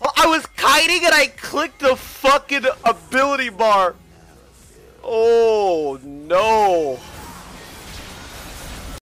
I was kiting and I clicked the fucking ability bar. Oh no.